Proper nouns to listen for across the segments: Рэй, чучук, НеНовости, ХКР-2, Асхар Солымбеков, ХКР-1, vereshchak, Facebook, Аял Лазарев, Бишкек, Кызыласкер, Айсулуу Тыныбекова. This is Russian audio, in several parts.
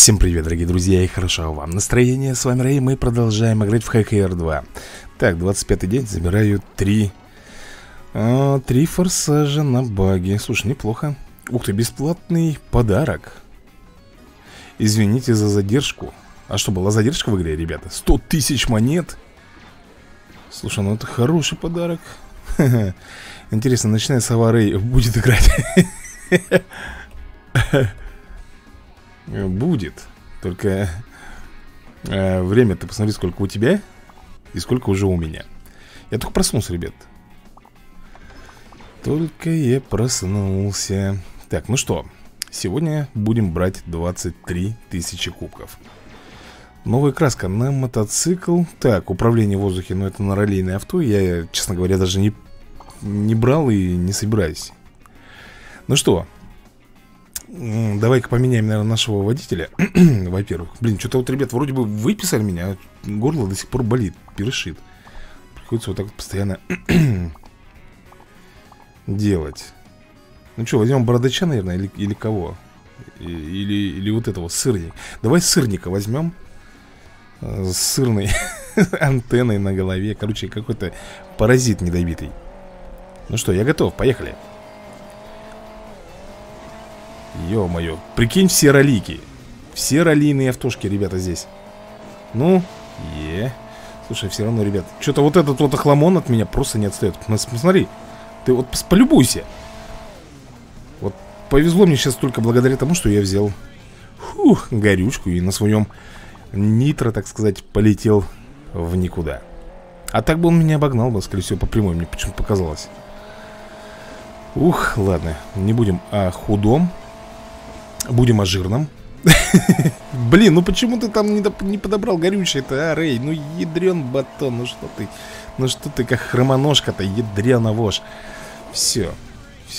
Всем привет, дорогие друзья, и хорошо вам настроение. С вами Рэй, мы продолжаем играть в ХКР-2. Так, 25-й день, забираю 3 форсажа на баги. Слушай, неплохо. Ух ты, бесплатный подарок. Извините за задержку. А что, была задержка в игре, ребята? 100 тысяч монет. Слушай, ну это хороший подарок. Интересно, ночная сова Рэй будет играть? Будет. Только время, ты посмотри, сколько у тебя и сколько уже у меня. Я только проснулся, ребят. Только я проснулся. Так, ну что, сегодня будем брать 23 тысячи кубков. Новая краска на мотоцикл. Так, управление в воздухе, но это на раллийное авто. Я, честно говоря, даже не брал и не собираюсь. Ну что, давай-ка поменяем, наверное, нашего водителя. Во-первых, блин, что-то вот, ребят, вроде бы выписали меня, а горло до сих пор болит, першит. Приходится вот так вот постоянно делать. Ну что, возьмем бородача, наверное, или кого? Или вот этого, сырника. Давай сырника возьмем. С сырной антенной на голове. Короче, какой-то паразит недобитый. Ну что, я готов, поехали. Ё-моё, прикинь, все раллики. Все раллийные автошки, ребята, здесь. Ну, слушай, все равно, ребят, что-то вот этот вот охламон от меня просто не отстает. Смотри, ты вот полюбуйся. Вот повезло мне сейчас только благодаря тому, что я взял горючку и на своем нитро, так сказать, полетел в никуда. А так бы он меня обогнал бы, скорее всего, по прямой, мне почему-то показалось. Ух, ладно, не будем о худом. Будем о жирном. Блин, ну почему ты там не подобрал горючее-то, а, Рэй? Ну ядрен батон, ну что ты как хромоножка-то, ядреновож. Все,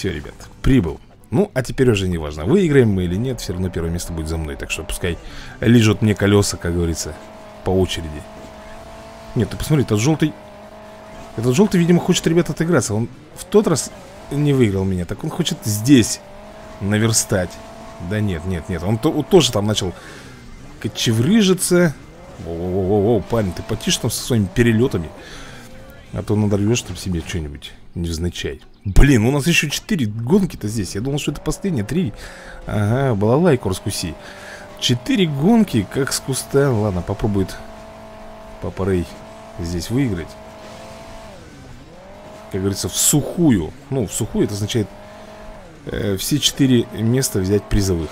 ребят, прибыл. Ну, а теперь уже не важно, выиграем мы или нет, все равно первое место будет за мной. Так что пускай лижут мне колеса, как говорится, по очереди. Нет, ты посмотри, этот желтый, видимо, хочет, ребят, отыграться. Он в тот раз не выиграл меня, так он хочет здесь наверстать. Да нет, он тоже там начал кочеврыжиться. О-о-о-о, парень, ты потише там со своими перелетами, а то надорвешь там себе что-нибудь невзначай. Блин, у нас еще 4 гонки-то здесь. Я думал, что это последние 3. Ага, балалайку раскуси. 4 гонки, как с куста. Ладно, попробует Папа Рэй здесь выиграть. Как говорится, в сухую. Ну, в сухую это означает все 4 места взять призовых.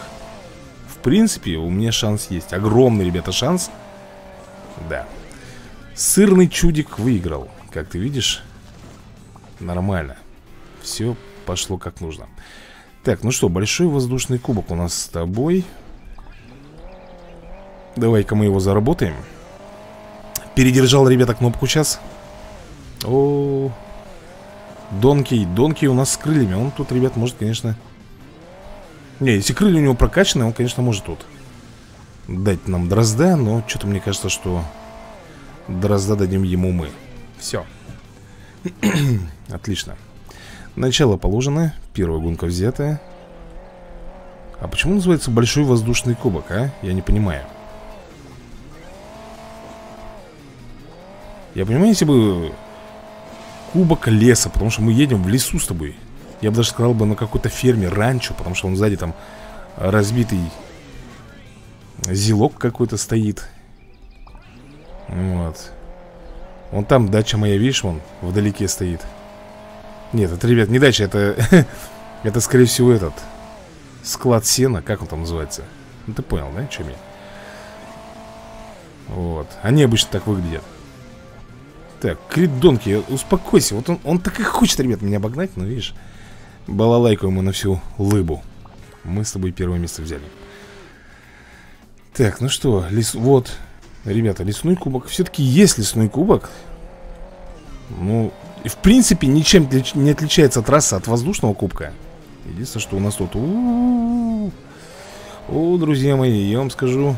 В принципе, у меня шанс есть. Огромный, ребята, шанс. Да. Сырный чудик выиграл. Как ты видишь, нормально. Все пошло как нужно. Так, ну что, большой воздушный кубок у нас с тобой. Давай-ка мы его заработаем. Передержал, ребята, кнопку сейчас. О-о-о. Донкий у нас с крыльями. Он тут, ребят, может, конечно... Не, если крылья у него прокачаны, он, конечно, может тут дать нам дрозда. Но что-то мне кажется, что дрозда дадим ему мы. Все. Отлично. Начало положено. Первая гонка взята. А почему называется большой воздушный кубок, а? Я не понимаю. Я понимаю, если бы... Кубок леса, потому что мы едем в лесу с тобой. Я бы даже сказал бы на какой-то ферме, ранчо, потому что он сзади там разбитый зилок какой-то стоит. Вот. Вон там дача моя, видишь, вон вдалеке стоит. Нет, это, ребят, не дача, это это, скорее всего, этот склад сена, как он там называется. Ну ты понял, да, что мне? Вот, они обычно так выглядят. Так, крит Донки, успокойся. Вот он так и хочет, ребят, меня обогнать, но видишь, балалайку ему на всю лыбу. Мы с тобой первое место взяли. Так, ну что, вот, ребята, лесной кубок. Все-таки есть лесной кубок. Ну, в принципе, ничем не отличается трасса от воздушного кубка. Единственное, что у нас тут... О, друзья мои, я вам скажу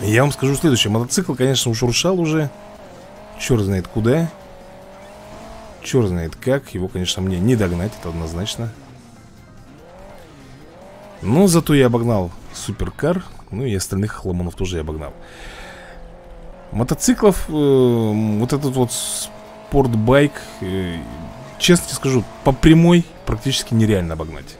следующее. Мотоцикл, конечно, ушуршал уже. Черт знает куда. Черт знает как. Его, конечно, мне не догнать, это однозначно. Но зато я обогнал суперкар. Ну и остальных хламонов тоже я обогнал. Мотоциклов, вот этот вот спортбайк, честно тебе скажу, по прямой практически нереально обогнать.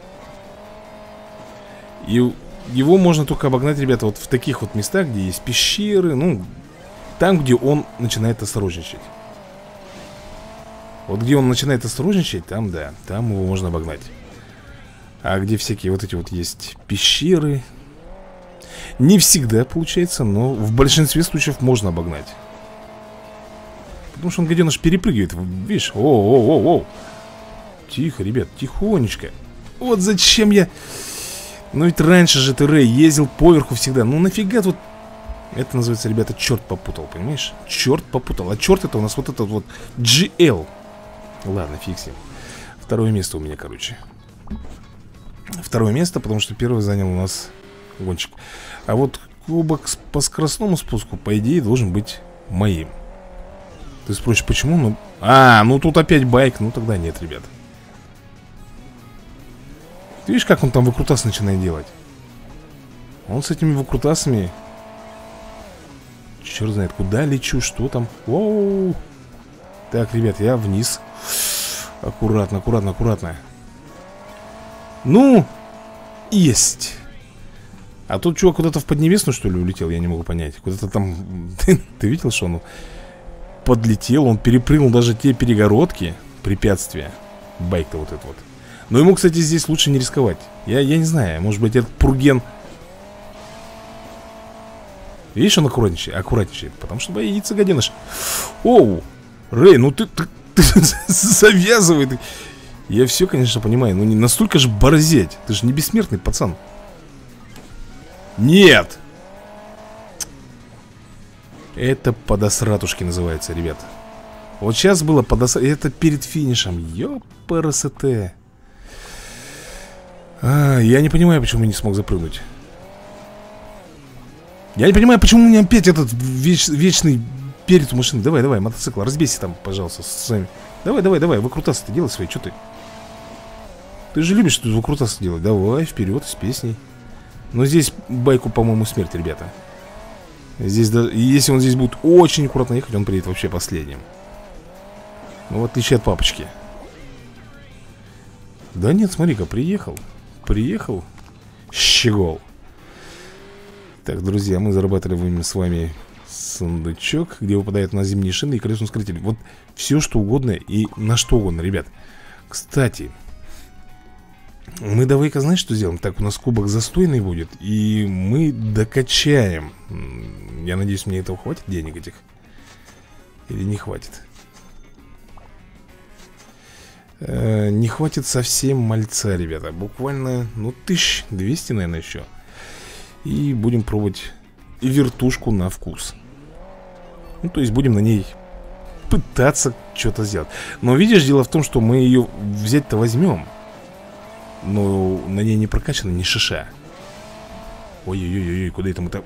И его можно только обогнать, ребята, вот в таких вот местах, где есть пещеры. Ну, там, где он начинает осторожничать. Вот где он начинает осторожничать, там, да, там его можно обогнать. А где всякие вот эти вот есть пещеры, не всегда получается, но в большинстве случаев можно обогнать. Потому что он, гаденыш, перепрыгивает. Видишь? О-о-о-о. Тихо, ребят, тихонечко. Вот зачем я... Ну ведь раньше же ты, Рэй, ездил поверху всегда. Ну нафига тут... Это называется, ребята, черт попутал, понимаешь? Черт попутал. А черт это у нас вот этот вот GL. Ладно, фиксим. Второе место у меня, короче. Второе место, потому что первое занял у нас гонщик. А вот кубок по скоростному спуску, по идее, должен быть моим. Ты спросишь, почему? Ну, а, ну тут опять байк. Ну тогда нет, ребят. Ты видишь, как он там выкрутас начинает делать? Он с этими выкрутасами... Черт знает, куда лечу, что там. Воу. Так, ребят, я вниз. Аккуратно, аккуратно, аккуратно. Ну, есть. А тут чувак куда-то в Поднебесную, что ли, улетел? Я не могу понять. Куда-то там... Ты видел, что он подлетел? Он перепрыгнул даже те перегородки, препятствия. Байк-то вот этот вот. Но ему, кстати, здесь лучше не рисковать. Я не знаю, может быть, этот пурген... Видишь, он аккуратничает, аккуратничает, потому что боится, гаденыш. Оу, Рэй, ну ты завязывай ты. Я все, конечно, понимаю, но не настолько же борзеть. Ты же не бессмертный, пацан. Нет. Это подосратушки называется, ребят. Вот сейчас было подосратушки. Это перед финишем, ёпрст. Я не понимаю, почему я не смог запрыгнуть. Я не понимаю, почему у меня опять этот вечный перед машиной. Давай, давай, мотоцикл, разбейся там, пожалуйста, сами. Давай, давай, давай, выкрутасы ты делай свои, что ты? Ты же любишь тут выкрутасы делать. Давай, вперед, с песней. Но здесь байку, по-моему, смерть, ребята. Здесь, да, если он здесь будет очень аккуратно ехать, он приедет вообще последним. Ну, в отличие от папочки. Да нет, смотри-ка, приехал. Приехал щегол. Так, друзья, мы зарабатываем с вами сундучок, где выпадает на зимние шины и колесный скрытель. Вот все, что угодно и на что угодно, ребят. Кстати, мы давай-ка, знаешь, что сделаем? Так, у нас кубок застойный будет, и мы докачаем. Я надеюсь, мне этого хватит, денег этих? Или не хватит? Не хватит совсем мальца, ребята. Буквально, ну, 1200, наверное, еще. И будем пробовать вертушку на вкус. Ну, то есть будем на ней пытаться что-то сделать. Но видишь, дело в том, что мы ее взять-то возьмем, но на ней не прокачана ни шиша. Ой-ой-ой, куда это мы там?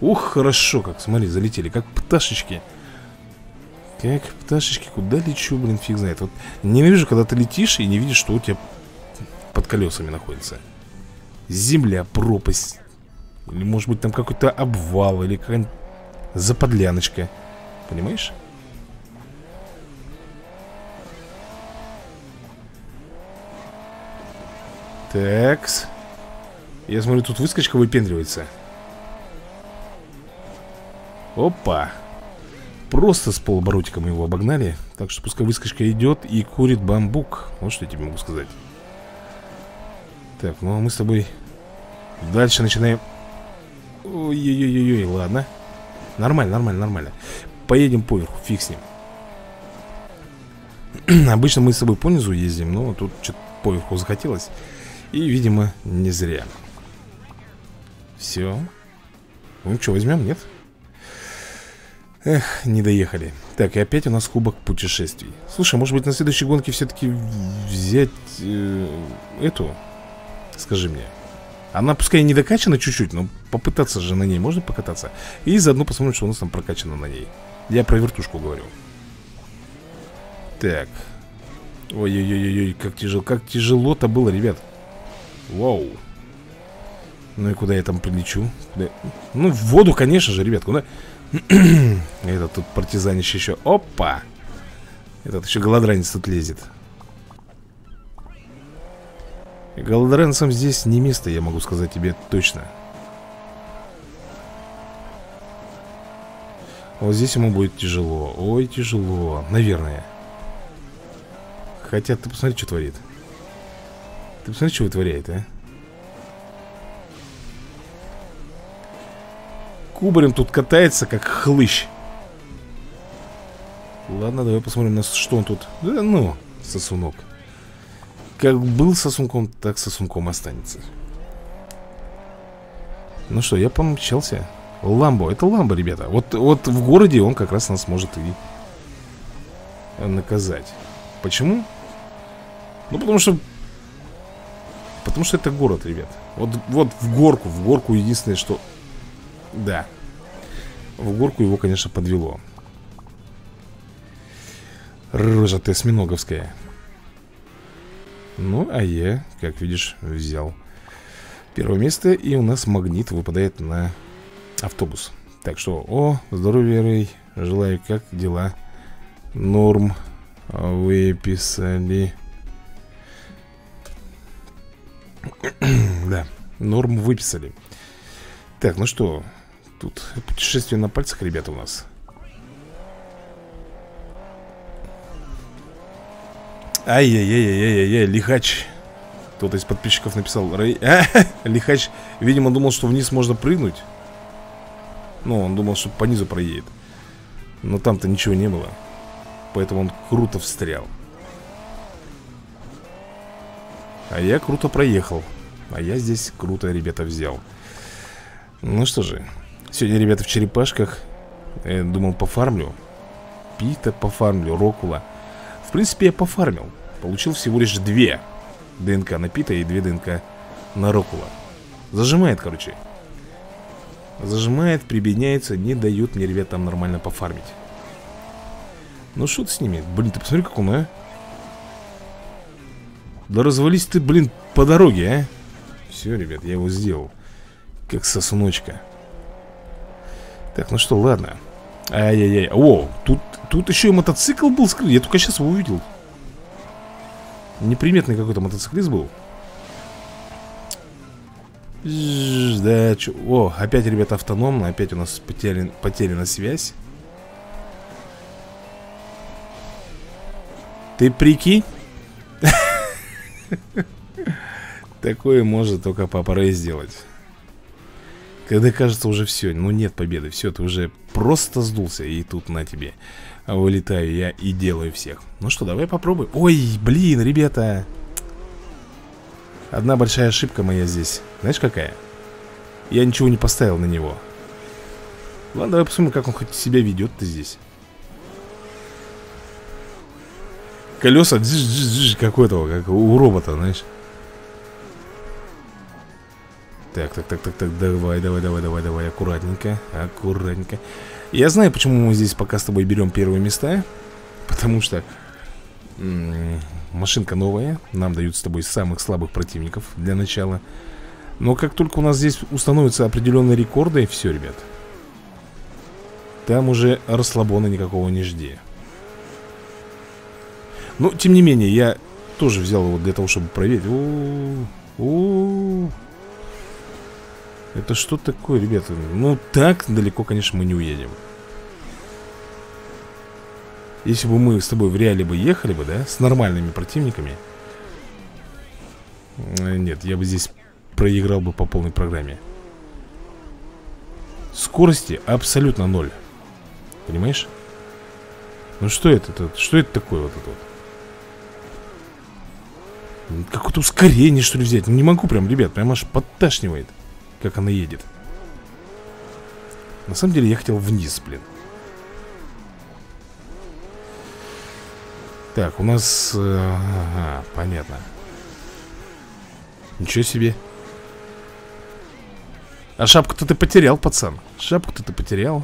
Ух, хорошо как, смотри, залетели, как пташечки. Как пташечки, куда лечу, блин, фиг знает. Вот ненавижу, когда ты летишь и не видишь, что у тебя под колесами находится. Земля, пропасть. Или, может быть, там какой-то обвал, или какая-нибудь заподляночка. Понимаешь? Такс. Я смотрю, тут выскочка выпендривается. Опа. Просто с полоборотика мы его обогнали. Так что пускай выскочка идет и курит бамбук. Вот что я тебе могу сказать. Так, ну а мы с тобой дальше начинаем... Ой-ой-ой-ой, ладно. Нормально, нормально, нормально. Поедем поверху, фиг с ним. Обычно мы с собой по низу ездим, но тут что-то поверху захотелось. И, видимо, не зря. Все. Ну что, возьмем, нет? Эх, не доехали. Так, и опять у нас кубок путешествий. Слушай, может быть, на следующей гонке все-таки взять эту? Скажи мне. Она пускай не докачана чуть-чуть, но попытаться же на ней можно покататься. И заодно посмотрим, что у нас там прокачано на ней. Я про вертушку говорю. Так. Ой-ой-ой-ой, как тяжело. Как тяжело-то было, ребят. Вау. Ну и куда я там полечу? Куда... Ну, в воду, конечно же, ребят, куда? Этот тут партизанище еще. Опа! Этот еще голодранец тут лезет. Голодранцам здесь не место, я могу сказать тебе точно. Вот здесь ему будет тяжело. Ой, тяжело, наверное. Хотя ты посмотри, что творит. Ты посмотри, что вытворяет, а? Кубарем тут катается, как хлыщ. Ладно, давай посмотрим, на что он тут. Да ну, сосунок. Как был сосунком, так сосунком останется. Ну что, я помчался. Ламбо, это Ламбо, ребята. Вот в городе он как раз нас может и наказать. Почему? Ну, потому что это город, ребят. Вот в горку единственное, что... Да. В горку его, конечно, подвело. Рожа ты осьминоговская. Ну, а я, как видишь, взял первое место. И у нас магнит выпадает на автобус. Так что, о, здоровья, Рэй. Желаю, как дела? Норм. Выписали. Да, норм выписали. Так, ну что, тут путешествие на пальцах, ребята, у нас. Ай-яй-яй-яй-яй-яй, лихач. Кто-то из подписчиков написал: Рэй. Лихач, видимо, думал, что вниз можно прыгнуть. Ну, он думал, что по низу проедет. Но там-то ничего не было. Поэтому он круто встрял. А я круто проехал. А я здесь круто, ребята, взял. Ну что же, сегодня, ребята, в черепашках думал, пофармлю Пита, пофармлю Рокула. В принципе, я пофармил. Получил всего лишь 2 ДНК на Пита и 2 ДНК на Рокула. Зажимает, короче. Зажимает, прибедняется, не дают мне, ребят, там нормально пофармить. Ну шут с ними. Блин, ты посмотри, как он, а. Да развались ты, блин, по дороге, а. Все, ребят, я его сделал. Как сосуночка. Так, ну что, ладно. Ай-яй-яй. О, тут еще и мотоцикл был скрыт. Я только сейчас его увидел. Неприметный какой-то мотоциклист был. Да, че... О, опять, ребята, автономно. Опять у нас потеряна связь. Ты прикинь? Такое может только папа Рэй сделать. Когда кажется уже все, ну нет победы, все, ты уже просто сдулся, и тут на тебе. Вылетаю я и делаю всех. Ну что, давай попробуем. Ой, блин, ребята. Одна большая ошибка моя здесь. Знаешь, какая? Я ничего не поставил на него. Ладно, давай посмотрим, как он хоть себя ведет-то здесь. Колеса какой-то, как у робота, знаешь. Так, давай, аккуратненько. Я знаю, почему мы здесь пока с тобой берем первые места. Потому что машинка новая. Нам дают с тобой самых слабых противников для начала. Но как только у нас здесь установятся определенные рекорды, все, ребят, там уже расслабона никакого не жди. Но, тем не менее, я тоже взял его для того, чтобы проверить. О-о-о-о. Это что такое, ребята? Ну, так далеко, конечно, мы не уедем. Если бы мы с тобой в реале бы ехали бы, да? С нормальными противниками. Нет, я бы здесь проиграл бы по полной программе. Скорости абсолютно 0. Понимаешь? Ну, что это тут? Что это такое вот это вот? Какое-то ускорение, что ли, взять? Ну, не могу прям, ребят, прям аж подташнивает. Как она едет. На самом деле я хотел вниз, блин. Так, у нас... Ага, понятно. Ничего себе. А шапку-то ты потерял, пацан. Шапку-то ты потерял.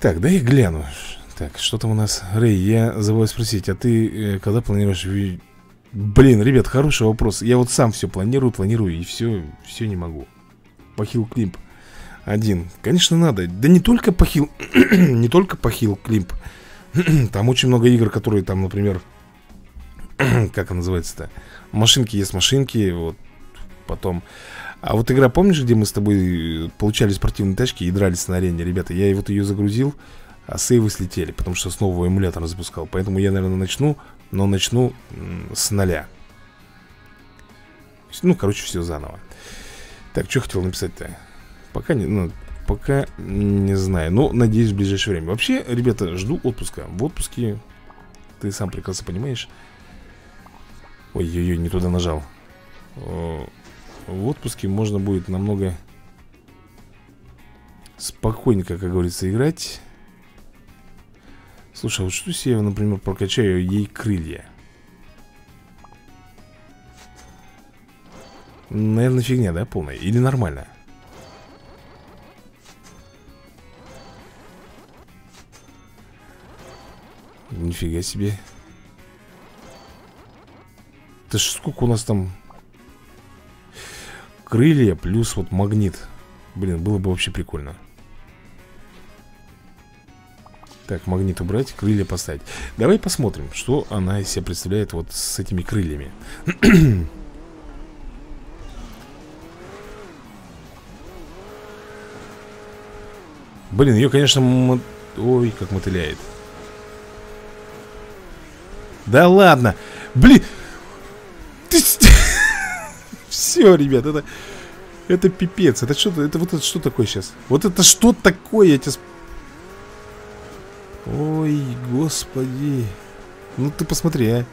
Так, дай я гляну. Так, что там у нас? Рэй, я забыл спросить, а ты когда планируешь Блин, ребят, хороший вопрос. Я вот сам все планирую и все не могу. Похил клип один. Конечно, надо. Да не только похил, не только похил клип. Там очень много игр, которые там, например, как она называется-то? Машинки есть машинки, вот потом. А вот игра, помнишь, где мы с тобой получали спортивные тачки и дрались на арене, ребята? Я вот ее загрузил, а сейвы слетели, потому что снова эмулятор запускал. Поэтому я, наверное, начну, но начну с нуля. Ну, короче, все заново. Так, что хотел написать-то? Пока не, ну, пока не знаю, но надеюсь в ближайшее время. Вообще, ребята, жду отпуска. В отпуске, ты сам прекрасно понимаешь. Ой-ой-ой, не туда нажал. В отпуске можно будет намного спокойненько, как говорится, играть. Слушай, а вот что если я, например, прокачаю ей крылья? Наверное, фигня, да, полная? Или нормально? Нифига себе. Это ж сколько у нас там... Крылья плюс вот магнит. Блин, было бы вообще прикольно. Так, магнит убрать, крылья поставить. Давай посмотрим, что она из себя представляет вот с этими крыльями. Блин, ее, конечно, ой, как мотыляет. Да ладно! Блин! Ты... Все, ребят, это пипец. Это что-то, это что такое сейчас? Вот это что такое? Я тебя... Ой, господи. Ну ты посмотри, а.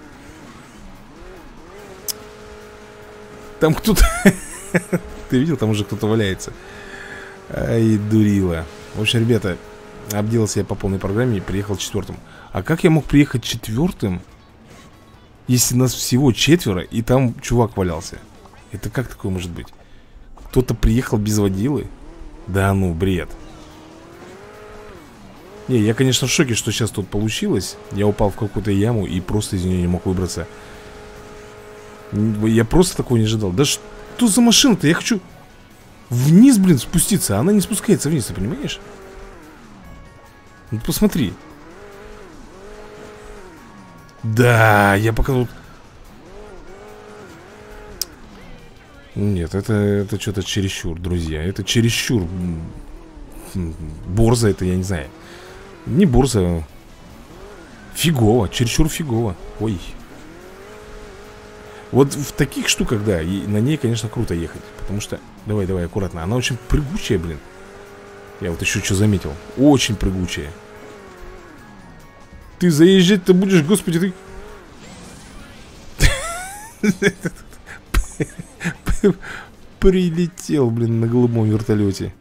Там кто-то... Ты видел, там уже кто-то валяется. Ай, дурила. В общем, ребята, обделался я по полной программе и приехал четвертым. А как я мог приехать четвертым, если нас всего четверо, и там чувак валялся? Это как такое может быть? Кто-то приехал без водилы? Да ну, бред. Не, я, конечно, в шоке, что сейчас тут получилось. Я упал в какую-то яму и просто из нее не мог выбраться. Я просто такого не ожидал. Да что за машина-то? Я хочу вниз, блин, спуститься. А она не спускается вниз, ты понимаешь? Ну, посмотри. Да, я пока тут... Нет, это что-то чересчур, друзья. Это чересчур. Борза это, я не знаю. Не борза, а фигово, чересчур фигово. Ой. Вот в таких штуках, да, и на ней, конечно, круто ехать. Потому что, давай, давай, аккуратно. Она очень прыгучая, блин. Я вот еще что заметил. Очень прыгучая. Ты заезжать-то будешь, господи, ты... Прилетел, блин, на голубом вертолете.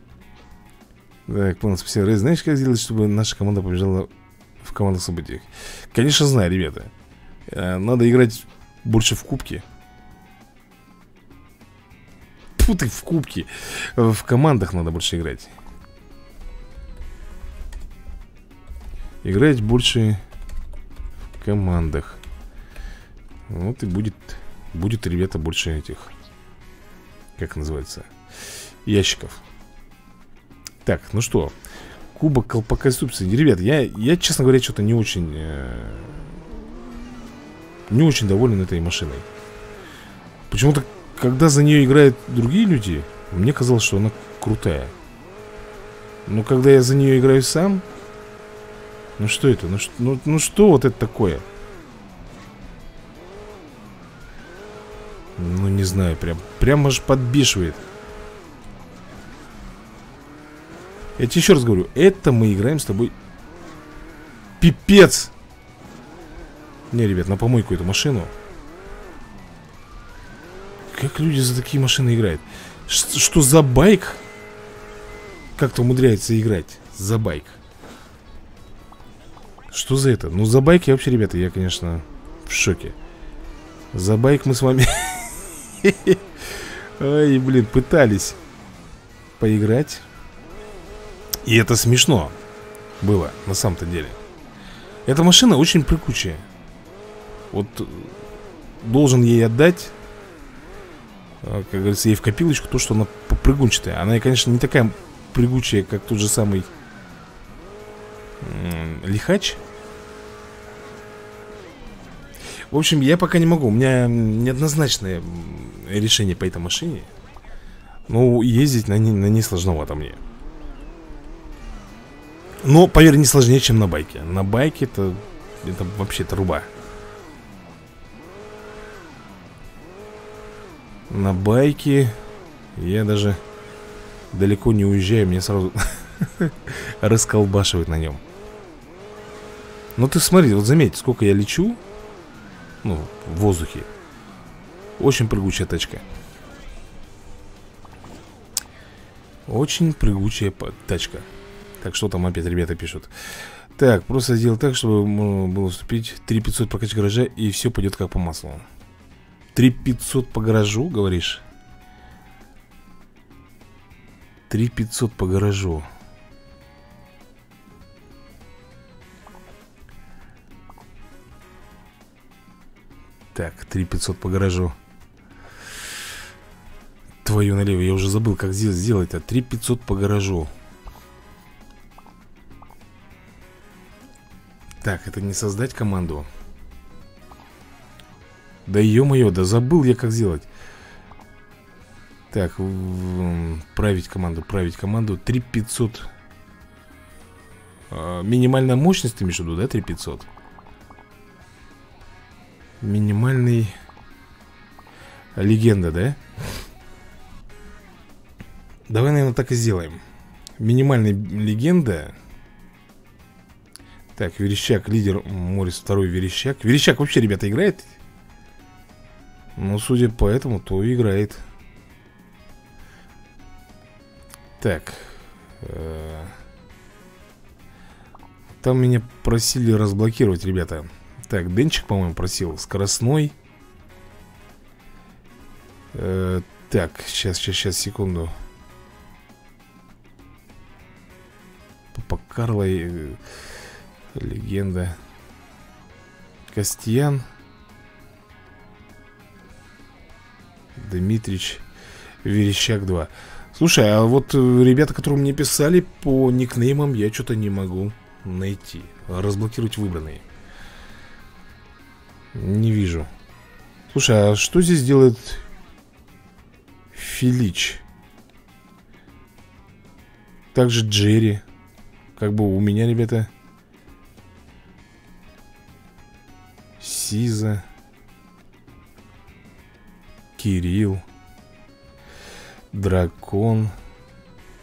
Так, понял, спасибо. Рэй, знаешь, как сделать, чтобы наша команда побежала в командных событиях? Конечно, знаю, ребята. Надо играть больше в кубки. Тьфу ты, в кубки. В командах надо больше играть. Играть больше в командах. Вот и будет... Будет, ребята, больше этих, как называется, ящиков. Так, ну что, кубок колпака субсидий. Ребят, я, честно говоря, что-то не очень доволен этой машиной. Почему-то, когда за нее играют другие люди, мне казалось, что она крутая. Но когда я за нее играю сам, ну что это, ну что вот это такое? Ну, не знаю, прям аж подбешивает. Я тебе еще раз говорю, это мы играем с тобой. Пипец! Не, ребят, на помойку эту машину. Как люди за такие машины играют? Что за байк? Как-то умудряется играть за байк. Что за это? Ну, за байк я вообще, ребята, я, конечно, в шоке. За байк мы с вами... Ой, блин, пытались поиграть. И это смешно было, на самом-то деле. Эта машина очень прикучая. Вот должен ей отдать, как говорится, ей в копилочку то, что она попрыгунчатая. Она, конечно, не такая прыгучая, как тот же самый лихач. В общем, я пока не могу. У меня неоднозначное решение по этой машине. Ну, ездить на ней сложновато мне. Но, поверь, не сложнее, чем на байке. На байке это вообще труба. На байке я даже далеко не уезжаю, меня сразу расколбашивает на нем. Но ты смотри, вот заметь, сколько я лечу. Ну, в воздухе. Очень прыгучая тачка. Очень прыгучая тачка. Так, что там опять ребята пишут? Так, просто сделал так, чтобы можно было вступить. 3500 прокачка гаража, и все пойдет как по маслу. 3500 по гаражу, говоришь? 3500 по гаражу. Так, 3500 по гаражу. Твою налево, я уже забыл, как здесь сделать. А 3500 по гаражу. Так, это не создать команду. Да ё-моё, да забыл я, как сделать. Так, править команду, править команду. 3500. Минимальная мощность, ты имеешь в виду, да, 3500? Минимальный. Легенда, да? Давай, наверное, так и сделаем. Минимальная легенда. Так, Верещак, лидер, Морис, второй Верещак. Верещак вообще, ребята, играет? Ну, судя по этому, то играет. Так. Там меня просили разблокировать, ребята. Так, Денчик, по-моему, просил. Скоростной. Так, сейчас, секунду. Папа Карло. Легенда. Костьян. Дмитрич. Верещак 2. Слушай, а вот ребята, которые мне писали по никнеймам, я что-то не могу найти. Разблокировать выбранные. Не вижу. Слушай, а что здесь делает Филич? Также Джерри. Как бы у меня, ребята... Сиза, Кирилл, Дракон,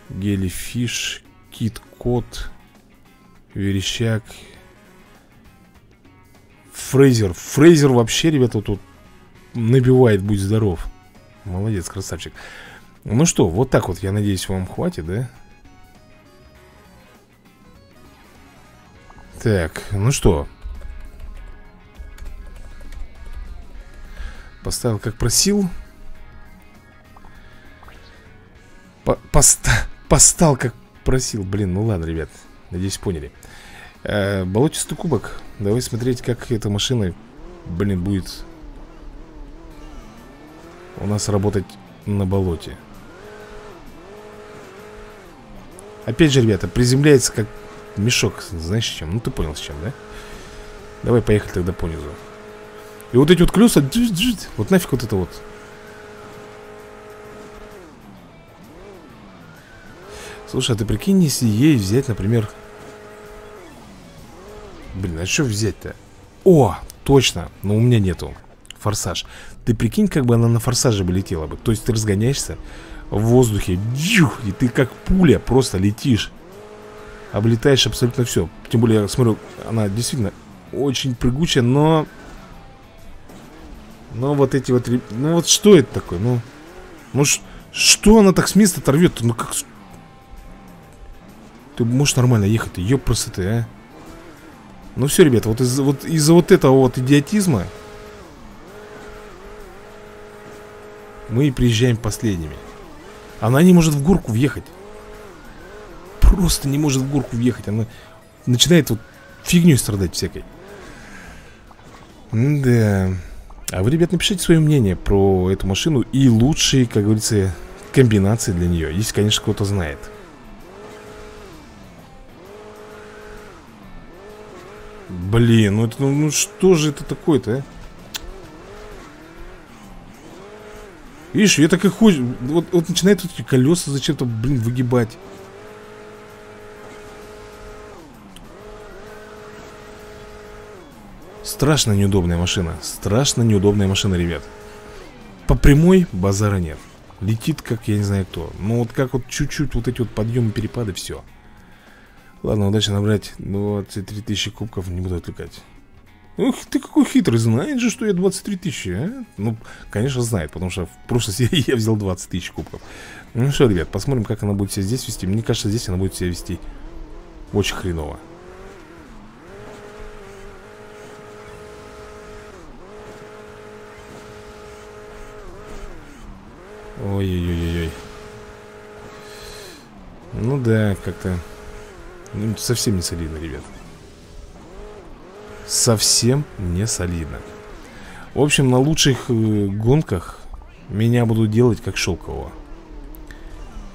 Гелифиш, Кит-Кот, Верещак, Фрейзер. Фрейзер вообще, ребята, тут набивает, будь здоров. Молодец, красавчик. Ну что, вот так вот, я надеюсь, вам хватит, да? Так, ну что. Поставил, как просил. Поставил, как просил. Блин, ну ладно, ребят. Надеюсь, поняли. Болотистый кубок. Давай смотреть, как эта машина, блин, будет у нас работать на болоте. Опять же, ребята, приземляется как мешок. Знаешь, с чем? Ну, ты понял, с чем, да? Давай поехали тогда понизу. И вот эти вот колеса, вот нафиг вот это вот. Слушай, а ты прикинь, если ей взять, например... Блин, а что взять-то? О, точно, но у меня нету. Форсаж. Ты прикинь, как бы она на форсаже бы летела бы. То есть ты разгоняешься в воздухе, и ты как пуля просто летишь. Облетаешь абсолютно все. Тем более, я смотрю, она действительно очень прыгучая, но... Ну вот эти вот... Ну вот что это такое? Ну что она так с места оторвет-то? Ну как... Ты можешь нормально ехать-то? Ёпрсы ты, а? Ну все, ребята, вот из-за вот этого вот идиотизма мы и приезжаем последними. Она не может в горку въехать. Просто не может в горку въехать. Она начинает вот фигней страдать всякой. Да... А вы, ребят, напишите свое мнение про эту машину и лучшие, как говорится, комбинации для нее, если, конечно, кто-то знает. Блин, ну это, ну что же это такое-то, а? Видишь, я так и хочу. Вот начинает эти колеса зачем-то, блин, выгибать. Страшно неудобная машина. Страшно неудобная машина, ребят. По прямой базара нет. Летит как я не знаю кто. Ну вот как вот чуть-чуть вот эти вот подъемы, перепады, все. Ладно, удачно набрать 23 тысячи кубков, не буду отвлекать. Ух, ты какой хитрый, знает же, что я 23 тысячи, а? Ну, конечно, знает, потому что в прошлой серии я взял 20 тысяч кубков. Ну что, ребят, посмотрим, как она будет себя здесь вести. Мне кажется, здесь она будет себя вести очень хреново. Ой-ой-ой-ой. Ну да, как-то... Ну, совсем не солидно, ребят. Совсем не солидно. В общем, на лучших гонках меня будут делать как шелкового.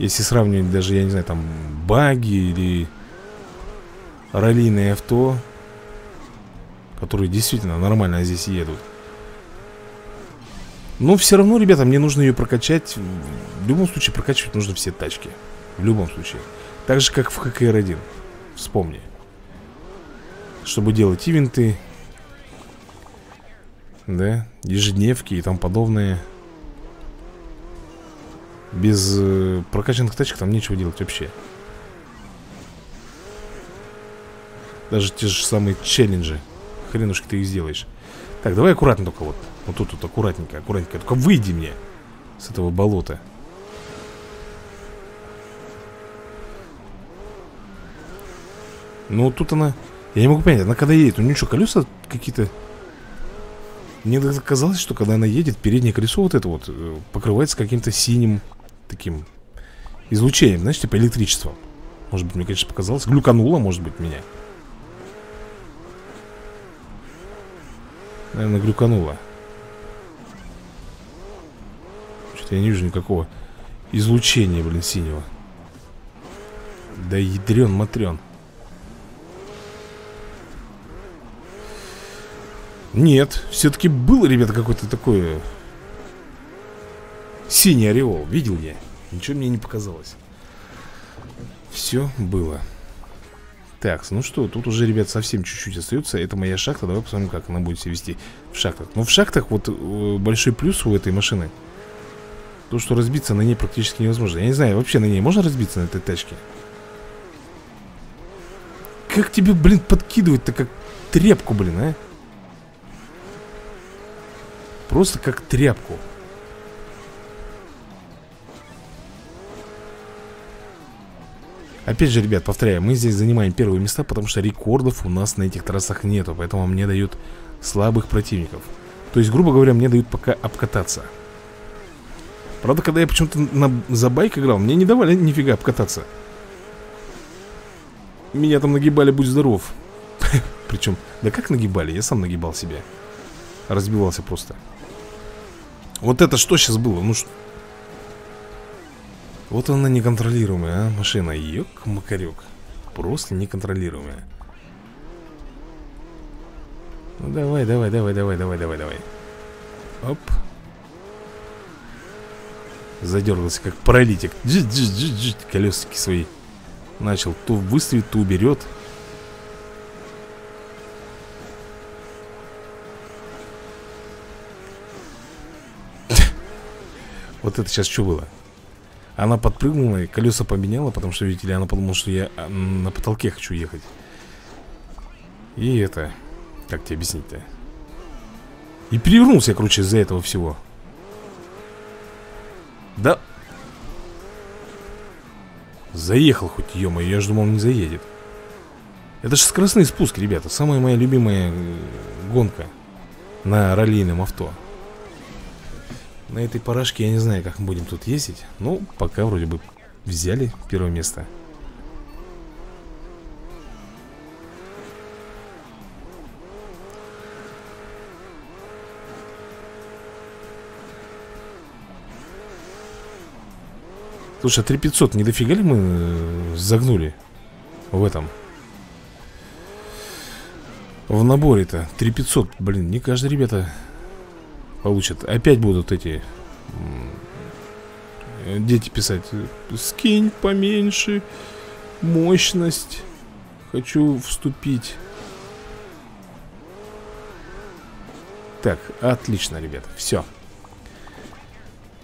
Если сравнивать даже, я не знаю, там баги или раллийные авто, которые действительно нормально здесь едут. Но все равно, ребята, мне нужно ее прокачать. В любом случае прокачивать нужно все тачки. В любом случае. Так же, как в ХКР-1. Вспомни. Чтобы делать ивенты, да, ежедневки и тому подобное. Без прокачанных тачек там нечего делать вообще. Даже те же самые челленджи, хренушки ты их сделаешь. Так, давай аккуратно только вот. Вот тут вот аккуратненько, аккуратненько. Только выйди мне с этого болота. Ну, тут она... Я не могу понять, она когда едет, у нее что, колеса какие-то? Мне казалось, что когда она едет, переднее колесо вот это вот покрывается каким-то синим таким излучением, знаешь, типа электричеством. Может быть, мне, конечно, показалось. Глюкануло, может быть, меня. Наверное, глюкануло. Что-то я не вижу никакого излучения, блин, синего. Да ядрен-матрен. Нет, все-таки был, ребята, какой-то такой синий ореол, видел я. Ничего мне не показалось. Все было. Так, ну что, тут уже, ребят, совсем чуть-чуть остается. Это моя шахта, давай посмотрим, как она будет себя вести в шахтах. Но в шахтах вот большой плюс у этой машины то, что разбиться на ней практически невозможно. Я не знаю, вообще на ней можно разбиться, на этой тачке? Как тебе, блин, подкидывать-то как тряпку, блин, а? Просто как тряпку. Опять же, ребят, повторяю, мы здесь занимаем первые места, потому что рекордов у нас на этих трассах нету. Поэтому мне дают слабых противников. То есть, грубо говоря, мне дают пока обкататься. Правда, когда я почему-то за байк играл, мне не давали нифига обкататься. Меня там нагибали, будь здоров. Причем, да как нагибали? Я сам нагибал себя. Разбивался просто. Вот это что сейчас было? Ну что? Вот она неконтролируемая, а, машина. Ёк-макарёк. Просто неконтролируемая. Ну давай, давай, давай, давай, давай, давай, давай. Оп. Задергался как паралитик. Колесики свои начал то выставить, то уберет. Вот это сейчас что было? Она подпрыгнула и колеса поменяла, потому что, видите ли, она подумала, что я на потолке хочу ехать. И это... Как тебе объяснить-то? И перевернулся я, короче, из-за этого всего. Да. Заехал хоть, ё-моё, я же думал, он не заедет. Это же скоростный спуск, ребята. Самая моя любимая гонка на раллийном авто. На этой парашке я не знаю, как мы будем тут ездить. Ну, пока вроде бы взяли первое место. Слушай, а 3500 не дофига ли мы загнули в этом? В наборе-то 3500, блин, не каждый, ребята, получат. Опять будут эти дети писать: скинь поменьше, мощность, хочу вступить. Так, отлично, ребята, все.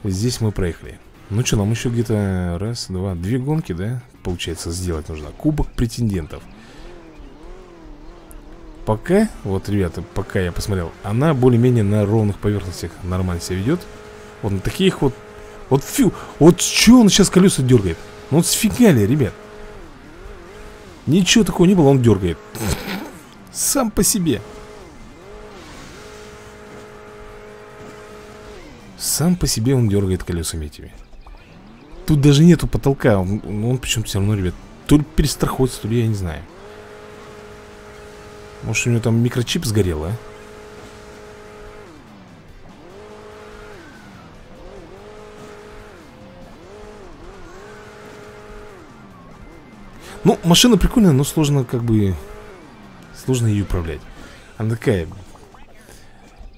Здесь мы проехали. Ну что, нам еще где-то раз, два, две гонки, да? Получается, сделать нужно. Кубок претендентов. Пока, вот, ребята, пока я посмотрел, она более-менее на ровных поверхностях нормально себя ведет. Вот на таких вот... Вот фью! Вот что он сейчас колеса дергает? Ну вот сфигали, ребят. Ничего такого не было, он дергает. Сам по себе. Сам по себе он дергает колесами этими. Тут даже нету потолка. Он причем все равно, ребят, то ли перестрахуется, то ли я не знаю. Может, у него там микрочип сгорел, а? Ну, машина прикольная, но сложно, как бы... Сложно ее управлять. Она такая...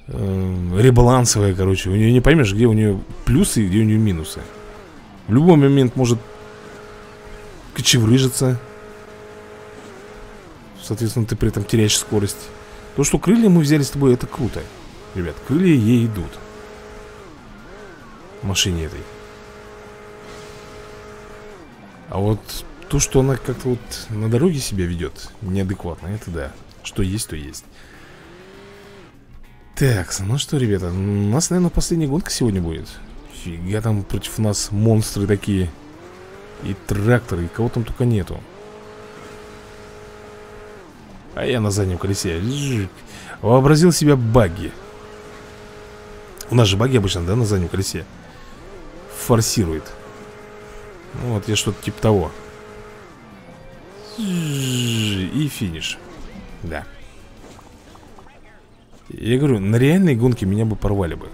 ребалансовая, короче. У нее не поймешь, где у нее плюсы и где у нее минусы. В любой момент может кочеврыжиться. Соответственно, ты при этом теряешь скорость. То, что крылья мы взяли с тобой, это круто. Ребят, крылья ей идут. Машине этой. А вот то, что она как-то вот на дороге себя ведет неадекватно, это да. Что есть, то есть. Так, ну что, ребята, у нас, наверное, последняя гонка сегодня будет. Фига, там против нас монстры такие. И тракторы, и кого там только нету. А я на заднем колесе вообразил себя багги. У нас же багги обычно, да, на заднем колесе форсирует. Ну вот я что-то типа того. И финиш. Да. Я говорю, на реальные гонки меня бы порвали бы.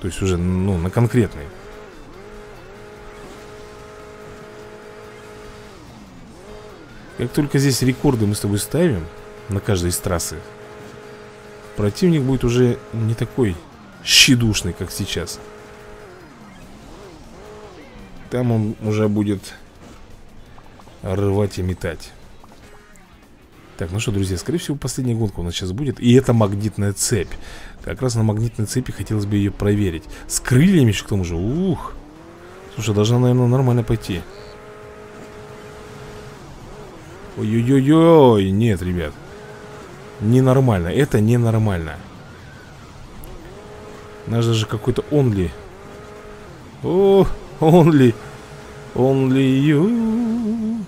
То есть уже, ну, на конкретные. Как только здесь рекорды мы с тобой ставим на каждой из трассы, противник будет уже не такой щедушный, как сейчас. Там он уже будет рвать и метать. Так, ну что, друзья, скорее всего, последняя гонка у нас сейчас будет. И это магнитная цепь. Как раз на магнитной цепи хотелось бы ее проверить. С крыльями еще к тому же. Ух. Слушай, должна, наверное, нормально пойти. Ой-ой-ой-ой. Нет, ребят. Ненормально. Это ненормально. У нас даже какой-то онли. О, онли. Only you.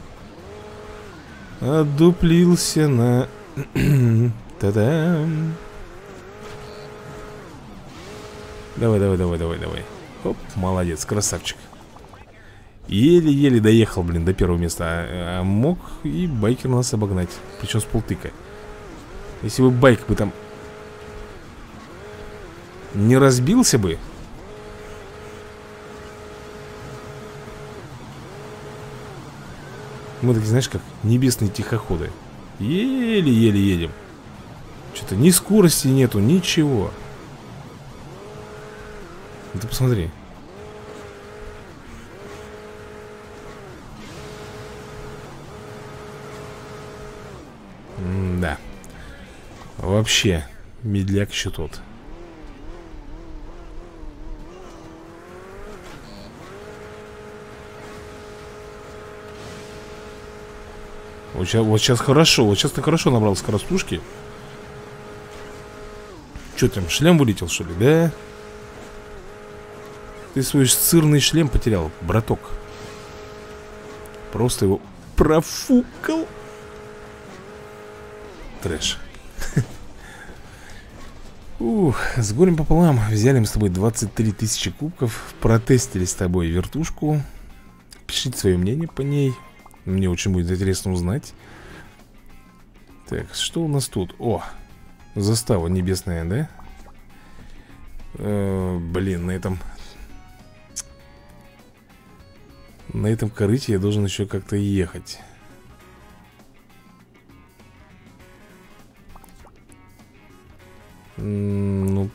Отдуплился на... Та-дам. Давай. Оп, молодец, красавчик. Еле-еле доехал, блин, до первого места. А мог и байкер нас обогнать. Причем с полтыка. Если бы байк бы там не разбился бы. Мы такие, знаешь, как небесные тихоходы. Еле-еле едем. Что-то ни скорости нету, ничего. Ты посмотри. Да. Вообще, медляк еще тот. Вот сейчас хорошо, вот сейчас ты хорошо набрал скоростушки. Че там, шлем вылетел, что ли, да? Ты свой сырный шлем потерял, браток. Просто его профукал. Трэш. Ух, с горем пополам. Взяли мы с тобой 23 тысячи кубков. Протестили с тобой вертушку. Пишите свое мнение по ней. Мне очень будет интересно узнать. Так, что у нас тут? О, застава небесная, да? Блин, на этом На этом корыте я должен еще как-то ехать. Ну,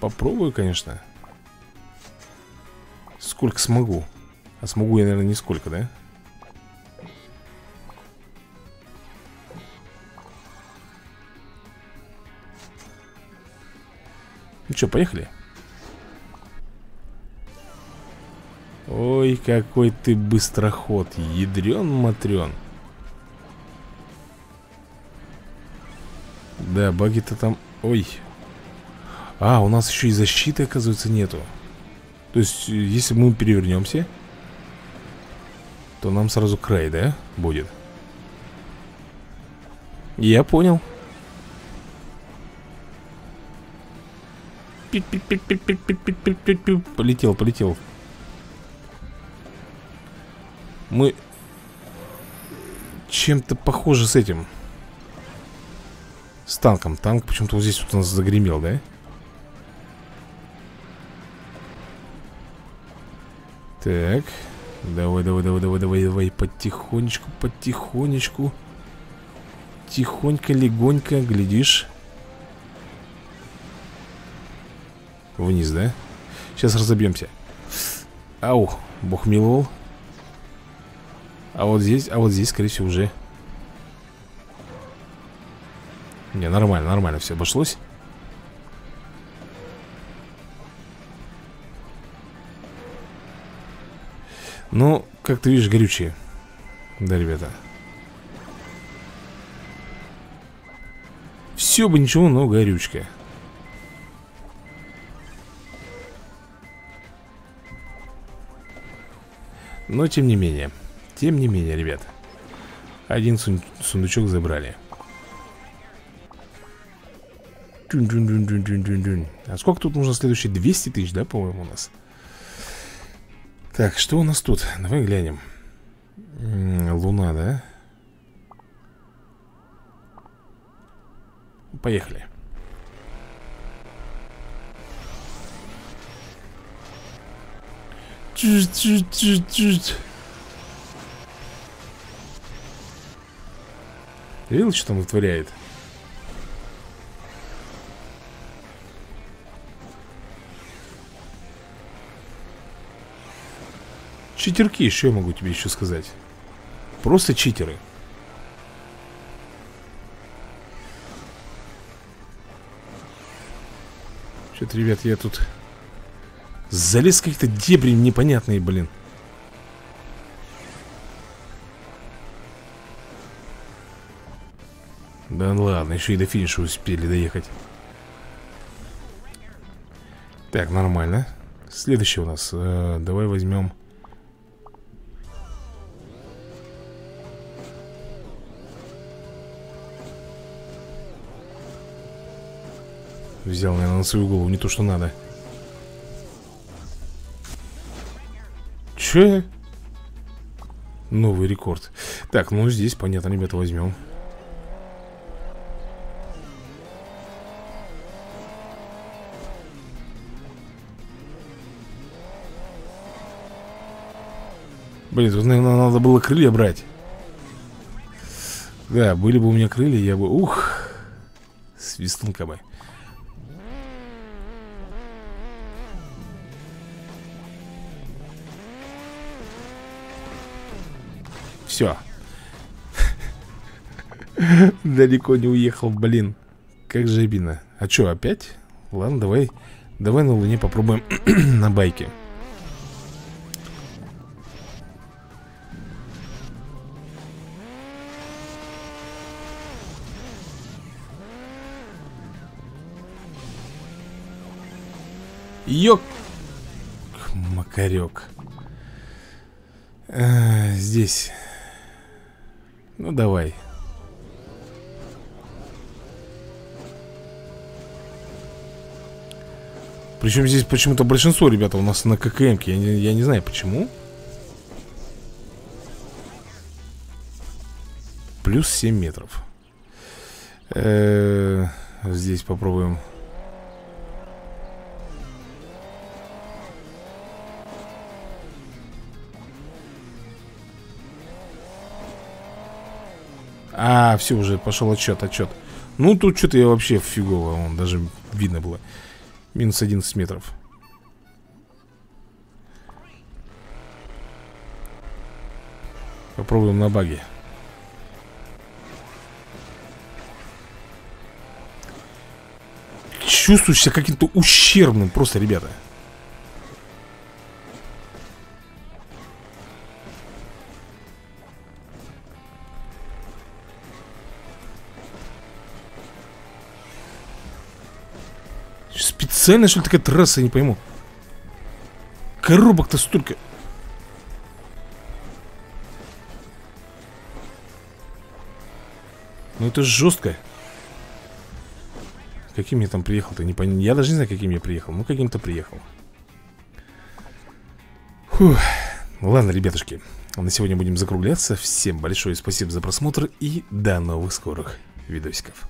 попробую, конечно. Сколько смогу. А смогу я, наверное, нисколько, да? Ну что, поехали? Ой, какой ты быстроход. Ядрен-матрен. Да, баги-то там... Ой. А, у нас еще и защиты, оказывается, нету. То есть, если мы перевернемся, то нам сразу край, да, будет? Я понял. Полетел, полетел. Мы чем-то похожи с этим. С танком. Танк почему-то вот здесь вот у нас загремел, да? Так. Давай, давай, давай, давай, давай, давай. Потихонечку, потихонечку. Тихонько, легонько, глядишь. Вниз, да? Сейчас разобьемся. Ау, бог миловал. А вот здесь, скорее всего, уже... Не, нормально, нормально все обошлось. Ну, как ты видишь, горючие. Да, ребята. Все бы ничего, но горючка. Но, тем не менее. Тем не менее, ребят. Один сундучок забрали. Тюн-тюн-тюн-тюн-тюн-тюн. А сколько тут нужно следующие? 200 тысяч, да, по-моему, у нас? Так, что у нас тут? Давай глянем. Луна, да? Поехали. Чуть-чуть-чуть-чуть. Ты видел, что там вытворяет? Читерки, еще я могу тебе еще сказать. Просто читеры. Что-то, ребят, я тут залез в какие-то дебри непонятные, блин. Да ладно, еще и до финиша успели доехать. Так, нормально. Следующий у нас. Давай возьмем... Взял, наверное, на свою голову, не то, что надо. Че? Новый рекорд. Так, ну здесь, понятно, ребята, возьмем. Блин, тут, наверное, надо было крылья брать. Да, были бы у меня крылья, я бы... Ух! Свистунка бы. Все. Далеко не уехал, блин. Как же обидно. А что, опять? Ладно, давай. Давай на Луне попробуем на байке. Ёк! Макарёк. Здесь... Ну, давай. Причем здесь почему-то большинство, ребята, у нас на ККМ-ке. Я не знаю, почему. Плюс 7 метров. Здесь попробуем. А, все, уже пошел отчет. Ну, тут что-то я вообще фигово, вон, даже видно было. Минус 11 метров. Попробуем на баге. Чувствуешься каким-то ущербным просто, ребята. Специально, что ли, такая трасса, я не пойму. Коробок-то столько. Ну это жестко. Каким я там приехал-то, не понял. Я даже не знаю, каким я приехал. Ну каким-то приехал. Фух. Ладно, ребятушки, на сегодня будем закругляться. Всем большое спасибо за просмотр и до новых скорых видосиков.